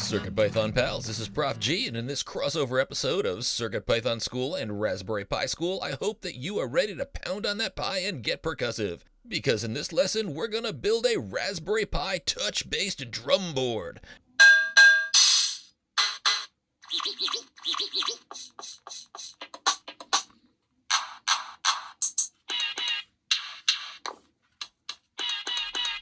CircuitPython pals, this is Prof G, and in this crossover episode of CircuitPython School and Raspberry Pi School, I hope that you are ready to pound on that Pi and get percussive, because in this lesson, we're gonna build a Raspberry Pi touch-based drum board.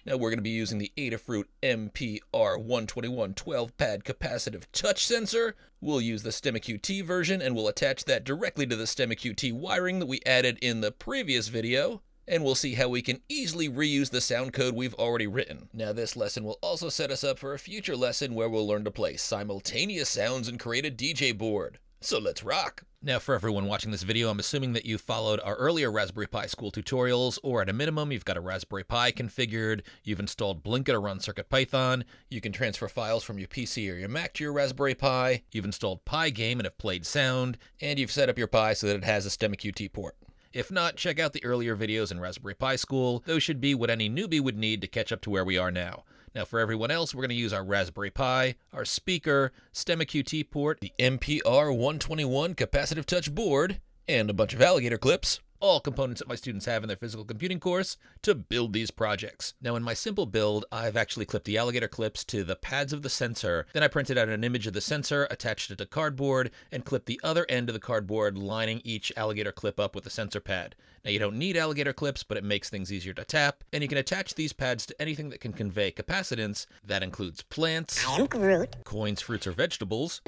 Now we're going to be using the Adafruit MPR-121 12-pad capacitive touch sensor. We'll use the STEMMA QT version, and we'll attach that directly to the STEMMA QT wiring that we added in the previous video. And we'll see how we can easily reuse the sound code we've already written. Now this lesson will also set us up for a future lesson where we'll learn to play simultaneous sounds and create a DJ board. So let's rock! Now for everyone watching this video, I'm assuming that you followed our earlier Raspberry Pi school tutorials, or at a minimum, you've got a Raspberry Pi configured, you've installed Blinka to run CircuitPython, you can transfer files from your PC or your Mac to your Raspberry Pi, you've installed Pygame and have played sound, and you've set up your Pi so that it has a STEMMA QT port. If not, check out the earlier videos in Raspberry Pi School. Those should be what any newbie would need to catch up to where we are now. Now for everyone else, we're going to use our Raspberry Pi, our speaker, STEMMA QT port, the MPR-121 capacitive touch board, and a bunch of alligator clips, all components that my students have in their physical computing course, to build these projects. Now in my simple build, I've actually clipped the alligator clips to the pads of the sensor, then I printed out an image of the sensor, attached it to cardboard, and clipped the other end of the cardboard, lining each alligator clip up with a sensor pad. Now you don't need alligator clips, but it makes things easier to tap, and you can attach these pads to anything that can convey capacitance. That includes plants, I am Groot, coins, fruits, or vegetables,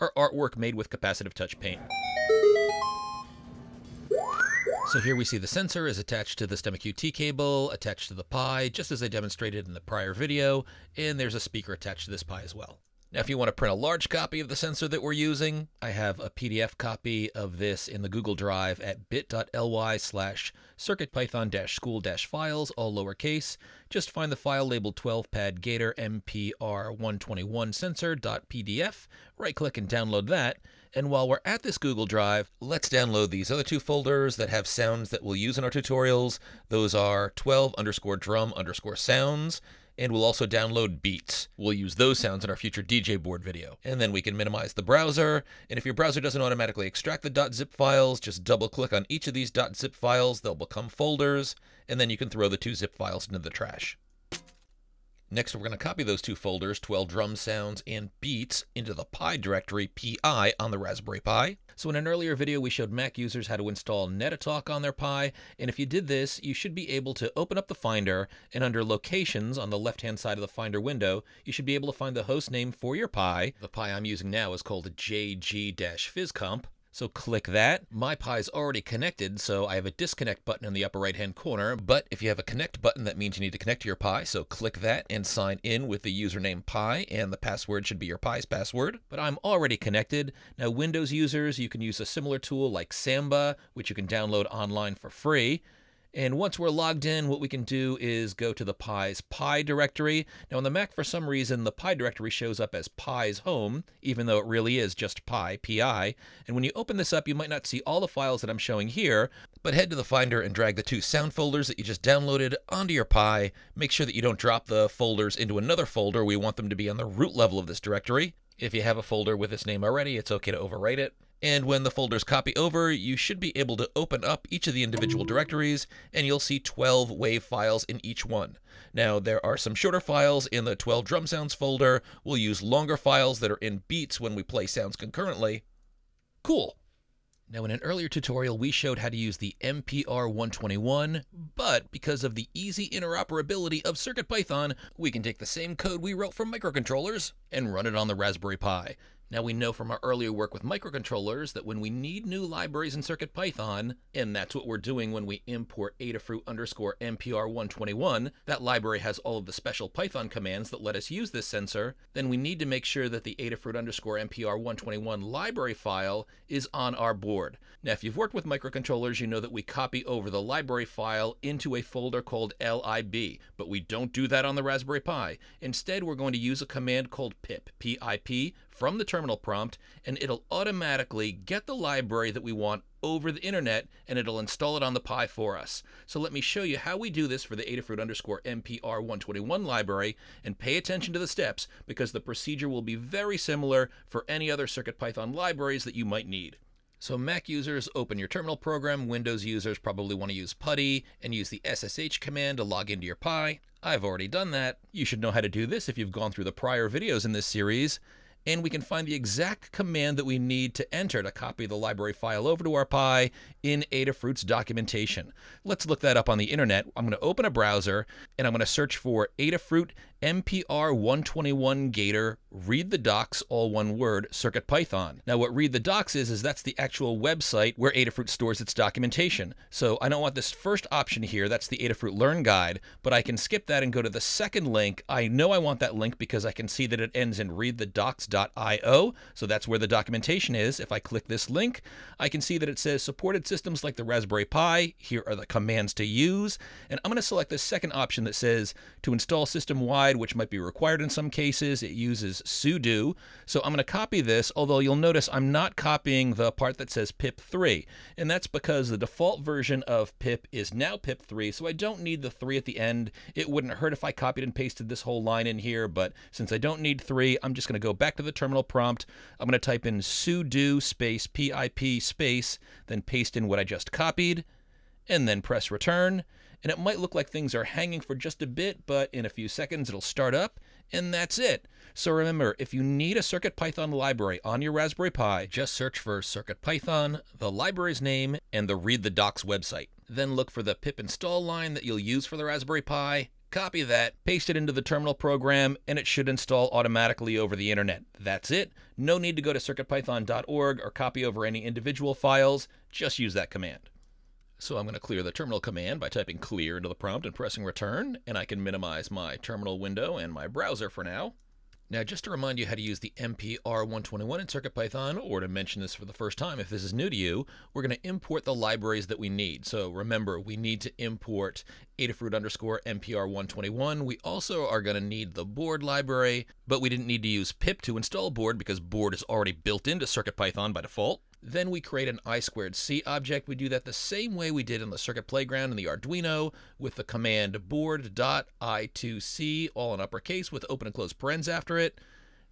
or artwork made with capacitive touch paint. So here we see the sensor is attached to the STEMMA QT cable, attached to the Pi, just as I demonstrated in the prior video, and there's a speaker attached to this Pi as well. Now if you want to print a large copy of the sensor that we're using, I have a PDF copy of this in the Google Drive at bit.ly/circuitpython-school-files, all lowercase. Just find the file labeled 12-pad Gator MPR121 sensor.pdf, right-click and download that. And while we're at this Google Drive, let's download these other two folders that have sounds that we'll use in our tutorials. Those are 12_drum_sounds. And we'll also download beats. We'll use those sounds in our future DJ board video. And then we can minimize the browser, and if your browser doesn't automatically extract the .zip files, just double-click on each of these .zip files, they'll become folders, and then you can throw the two zip files into the trash. Next, we're gonna copy those two folders, 12 drum sounds and beats, into the Pi directory, PI, on the Raspberry Pi. So in an earlier video, we showed Mac users how to install Netatalk on their Pi, and if you did this, you should be able to open up the Finder, and under Locations on the left-hand side of the Finder window, you should be able to find the host name for your Pi. The Pi I'm using now is called JG-PhysComp. So click that. My Pi is already connected, so I have a disconnect button in the upper right-hand corner, but if you have a connect button, that means you need to connect to your Pi, so click that and sign in with the username Pi, and the password should be your Pi's password. But I'm already connected. Now, Windows users, you can use a similar tool like Samba, which you can download online for free. And once we're logged in, what we can do is go to the Pi's Pi directory. Now on the Mac, for some reason, the Pi directory shows up as Pi's home, even though it really is just Pi, Pi. And when you open this up, you might not see all the files that I'm showing here, but head to the Finder and drag the two sound folders that you just downloaded onto your Pi. Make sure that you don't drop the folders into another folder. We want them to be on the root level of this directory. If you have a folder with this name already, it's okay to overwrite it. And when the folders copy over, you should be able to open up each of the individual directories, and you'll see 12 WAV files in each one. Now, there are some shorter files in the 12 drum sounds folder. We'll use longer files that are in beats when we play sounds concurrently. Cool. Now, in an earlier tutorial, we showed how to use the MPR-121, but because of the easy interoperability of CircuitPython, we can take the same code we wrote for microcontrollers and run it on the Raspberry Pi. Now we know from our earlier work with microcontrollers that when we need new libraries in CircuitPython, and that's what we're doing when we import Adafruit _MPR121, that library has all of the special Python commands that let us use this sensor, then we need to make sure that the Adafruit _MPR121 library file is on our board. Now if you've worked with microcontrollers, you know that we copy over the library file into a folder called lib, but we don't do that on the Raspberry Pi. Instead, we're going to use a command called pip, PIP, from the terminal prompt, and it'll automatically get the library that we want over the internet, and it'll install it on the Pi for us. So let me show you how we do this for the Adafruit _MPR-121 library, and pay attention to the steps because the procedure will be very similar for any other CircuitPython libraries that you might need. So Mac users, open your terminal program. Windows users probably want to use PuTTY and use the SSH command to log into your Pi. I've already done that. You should know how to do this if you've gone through the prior videos in this series. And we can find the exact command that we need to enter to copy the library file over to our Pi in Adafruit's documentation. Let's look that up on the internet. I'm going to open a browser, and I'm going to search for Adafruit MPR-121 Gator Read the Docs, all one word, CircuitPython. Now what Read the Docs is that's the actual website where Adafruit stores its documentation. So I don't want this first option here, that's the Adafruit Learn Guide, but I can skip that and go to the second link. I know I want that link because I can see that it ends in readthedocs.io, so that's where the documentation is. If I click this link, I can see that it says supported systems like the Raspberry Pi, here are the commands to use, and I'm going to select the second option that says to install system-wide, which might be required in some cases. It uses sudo. So I'm going to copy this, although you'll notice I'm not copying the part that says pip3. And that's because the default version of pip is now pip3, so I don't need the 3 at the end. It wouldn't hurt if I copied and pasted this whole line in here, but since I don't need 3, I'm just going to go back to the terminal prompt. I'm going to type in sudo space pip space, then paste in what I just copied, and then press return. And it might look like things are hanging for just a bit, but in a few seconds it'll start up, and that's it. So remember, if you need a CircuitPython library on your Raspberry Pi, just search for CircuitPython, the library's name, and the Read the Docs website. Then look for the pip install line that you'll use for the Raspberry Pi, copy that, paste it into the terminal program, and it should install automatically over the internet. That's it. No need to go to circuitpython.org or copy over any individual files. Just use that command. So I'm going to clear the terminal command by typing clear into the prompt and pressing return, and I can minimize my terminal window and my browser for now. Now, just to remind you how to use the MPR-121 in CircuitPython, or to mention this for the first time if this is new to you, we're going to import the libraries that we need. So remember, we need to import Adafruit _MPR-121. We also are going to need the board library, but we didn't need to use pip to install board because board is already built into CircuitPython by default. Then we create an I2C object. We do that the same way we did in the Circuit Playground in the Arduino with the command board.i2c, all in uppercase with open and closed parens after it.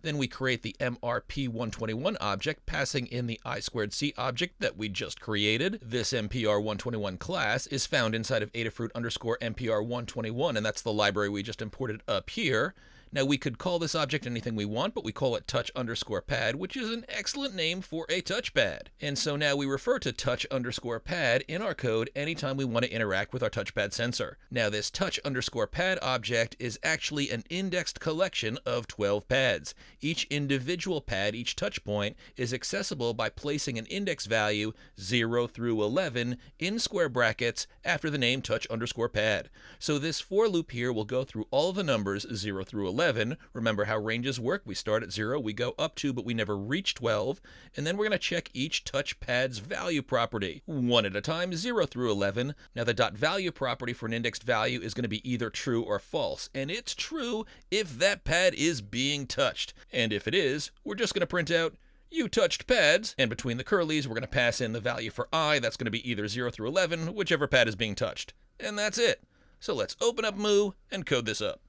Then we create the MRP121 object, passing in the I2C object that we just created. This MPR121 class is found inside of Adafruit _MPR121, and that's the library we just imported up here. Now, we could call this object anything we want, but we call it touch_pad, which is an excellent name for a touchpad. And so now we refer to touch_pad in our code anytime we want to interact with our touchpad sensor. Now, this touch_pad object is actually an indexed collection of 12 pads. Each individual pad, each touch point, is accessible by placing an index value 0 through 11 in square brackets after the name touch_pad. So this for loop here will go through all of the numbers 0 through 11. Remember how ranges work. We start at 0, we go up to, but we never reach 12. And then we're going to check each touch pad's value property, one at a time, 0 through 11. Now the dot value property for an indexed value is going to be either true or false. And it's true if that pad is being touched. And if it is, we're just going to print out, you touched pads. And between the curlies, we're going to pass in the value for I. That's going to be either 0 through 11, whichever pad is being touched. And that's it. So let's open up Mu and code this up.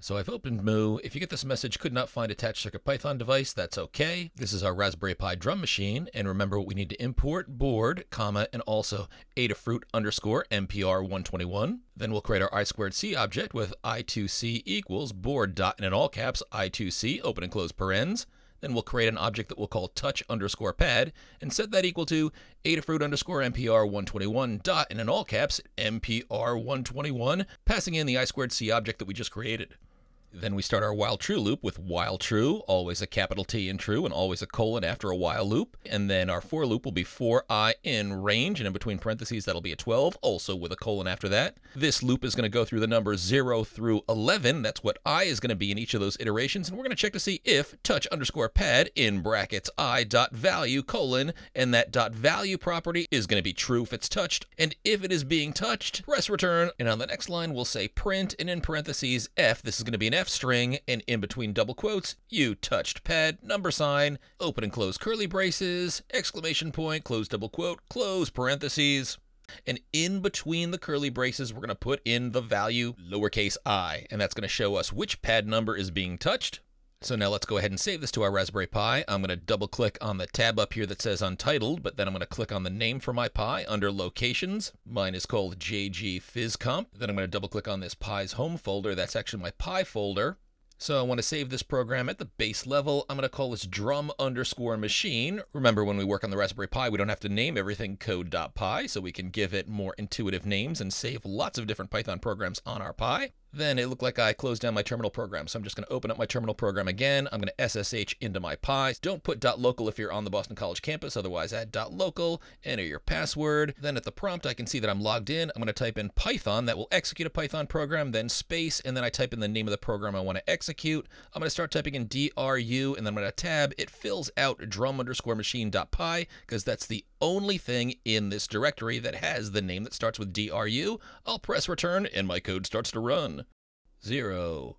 So I've opened Mu. If you get this message, could not find attached CircuitPython device, that's okay. This is our Raspberry Pi drum machine. And remember what we need to import, board, comma, and also Adafruit _MPR-121. Then we'll create our I2C object with I2C equals board dot, and in all caps, I2C, open and close parens. Then we'll create an object that we'll call touch_pad and set that equal to Adafruit _MPR-121 dot, and in all caps, MPR-121, passing in the I2C object that we just created. Then we start our while true loop with while true, always a capital T in true and always a colon after a while loop. And then our for loop will be for I in range, and in between parentheses, that'll be a 12, also with a colon after that. This loop is going to go through the numbers 0 through 11. That's what I is going to be in each of those iterations. And we're going to check to see if touch_pad in brackets I dot value colon, and that dot value property is going to be true if it's touched. And if it is being touched, press return. And on the next line, we'll say print, and in parentheses F, this is going to be an F string, and in between double quotes, you touched pad, number sign, open and close curly braces, exclamation point, close double quote, close parentheses. And in between the curly braces, we're going to put in the value lowercase I, and that's going to show us which pad number is being touched. So now let's go ahead and save this to our Raspberry Pi. I'm going to double click on the tab up here that says Untitled, but then I'm going to click on the name for my Pi under Locations. Mine is called JG-PhysComp. Then I'm going to double click on this Pi's home folder. That's actually my Pi folder. So I want to save this program at the base level. I'm going to call this drum_machine. Remember, when we work on the Raspberry Pi, we don't have to name everything code.py, so we can give it more intuitive names and save lots of different Python programs on our Pi. Then it looked like I closed down my terminal program, so I'm just going to open up my terminal program again. I'm going to SSH into my Pi. Don't put .local if you're on the Boston College campus, otherwise add .local, enter your password. Then at the prompt, I can see that I'm logged in. I'm going to type in Python. That will execute a Python program, then space, and then I type in the name of the program I want to execute. I'm going to start typing in DRU, and then I'm going to tab. It fills out drum_machine.py, because that's the only thing in this directory that has the name that starts with DRU. I'll press return, and my code starts to run. 0,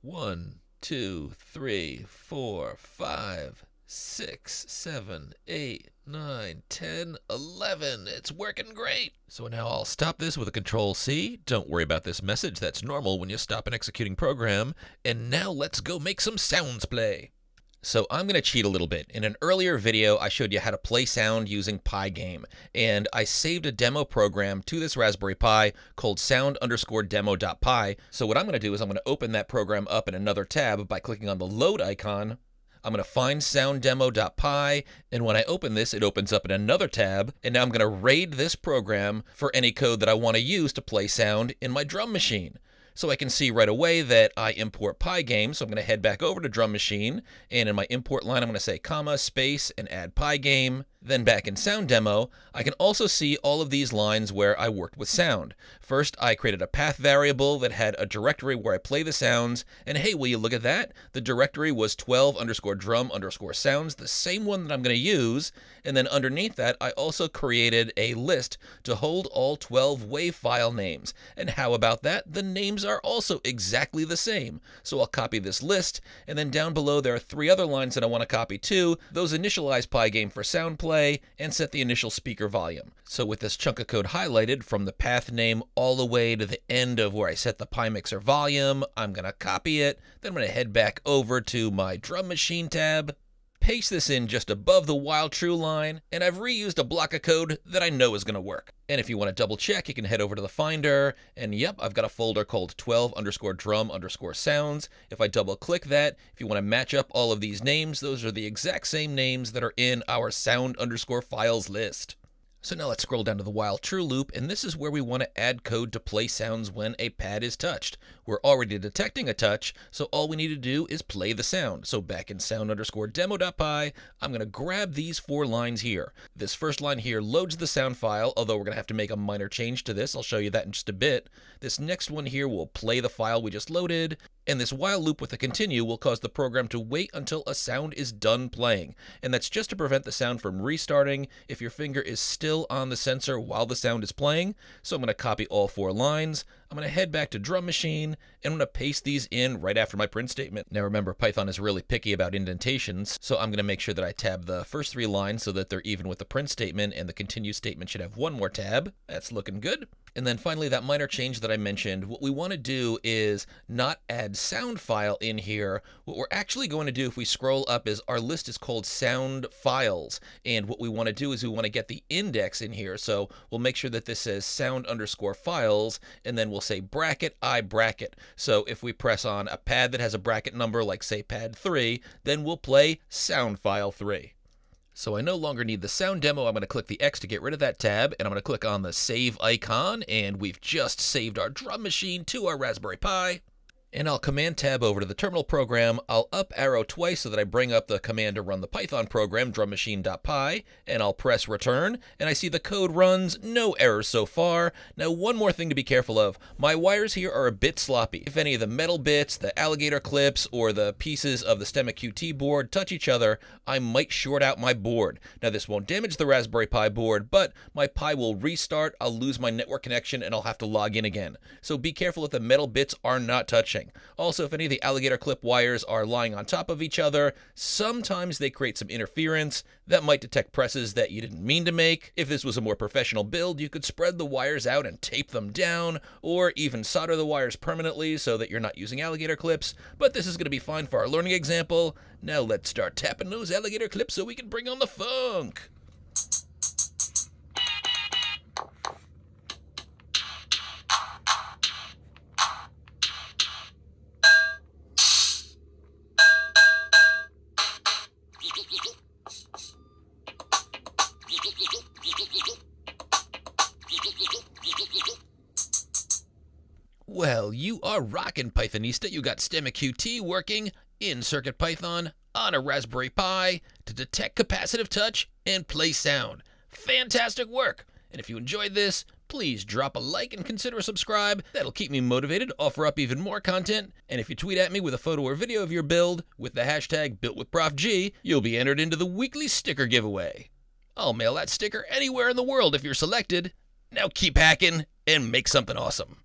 1, 2, 3, 4, 5, 6, 7, 8, 9, 10, 11. It's working great. So now I'll stop this with a Control-C. Don't worry about this message. That's normal when you stop an executing program. And now let's go make some sounds play. So I'm going to cheat a little bit. In an earlier video, I showed you how to play sound using Pygame, and I saved a demo program to this Raspberry Pi called sound_demo.py. So what I'm going to do is I'm going to open that program up in another tab by clicking on the load icon. I'm going to find sounddemo.py, and when I open this, it opens up in another tab, and now I'm going to raid this program for any code that I want to use to play sound in my drum machine. So I can see right away that I import Pygame, so I'm going to head back over to drum machine, and in my import line I'm going to say comma, space, and add Pygame. Then back in sound demo, I can also see all of these lines where I worked with sound. First, I created a path variable that had a directory where I play the sounds, and hey, will you look at that? The directory was 12_drum_sounds, the same one that I'm going to use, and then underneath that, I also created a list to hold all 12 WAV file names. And how about that? The names are also exactly the same. So I'll copy this list, and then down below there are three other lines that I want to copy too. Those initialize Pygame for sound play and set the initial speaker volume. So with this chunk of code highlighted from the path name all the way to the end of where I set the Pi Mixer volume, I'm going to copy it, then I'm going to head back over to my drum machine tab, paste this in just above the while true line, and I've reused a block of code that I know is going to work. And if you want to double check, you can head over to the Finder, and yep, I've got a folder called 12_drum_sounds. If I double click that, if you want to match up all of these names, those are the exact same names that are in our sound_files list. So now let's scroll down to the while true loop, and this is where we want to add code to play sounds when a pad is touched. We're already detecting a touch, so all we need to do is play the sound. So back in sound_demo.py, I'm going to grab these four lines here. This first line here loads the sound file, although we're going to have to make a minor change to this. I'll show you that in just a bit. This next one here will play the file we just loaded. And this while loop with a continue will cause the program to wait until a sound is done playing. And that's just to prevent the sound from restarting if your finger is still on the sensor while the sound is playing. So I'm going to copy all four lines. I'm going to head back to drum machine, and I'm going to paste these in right after my print statement. Now remember, Python is really picky about indentations, so I'm going to make sure that I tab the first three lines so that they're even with the print statement, and the continue statement should have one more tab. That's looking good. And then finally, that minor change that I mentioned, what we want to do is not add sound file in here. What we're actually going to do if we scroll up is our list is called sound files. And what we want to do is we want to get the index in here. So we'll make sure that this says sound_files, and then we'll say bracket I bracket. So if we press on a pad that has a bracket number, like say pad 3, then we'll play sound file 3. So I no longer need the sound demo. I'm going to click the X to get rid of that tab, and I'm going to click on the save icon, and we've just saved our drum machine to our Raspberry Pi. And I'll command tab over to the terminal program. I'll up arrow twice so that I bring up the command to run the Python program, drummachine.py, and I'll press return, and I see the code runs, no errors so far. Now one more thing to be careful of, my wires here are a bit sloppy. If any of the metal bits, the alligator clips, or the pieces of the STEMMA QT board touch each other, I might short out my board. Now this won't damage the Raspberry Pi board, but my Pi will restart, I'll lose my network connection, and I'll have to log in again. So be careful that the metal bits are not touching. thing. Also, if any of the alligator clip wires are lying on top of each other, sometimes they create some interference that might detect presses that you didn't mean to make. If this was a more professional build, you could spread the wires out and tape them down, or even solder the wires permanently so that you're not using alligator clips, but this is going to be fine for our learning example. Now let's start tapping those alligator clips so we can bring on the funk! Well, you are rockin', Pythonista. You got STEMMA QT working in CircuitPython on a Raspberry Pi to detect capacitive touch and play sound. Fantastic work! And if you enjoyed this, please drop a like and consider a subscribe. That'll keep me motivated to offer up even more content. And if you tweet at me with a photo or video of your build with the hashtag #BuiltWithProfG, you'll be entered into the weekly sticker giveaway. I'll mail that sticker anywhere in the world if you're selected. Now keep hacking and make something awesome.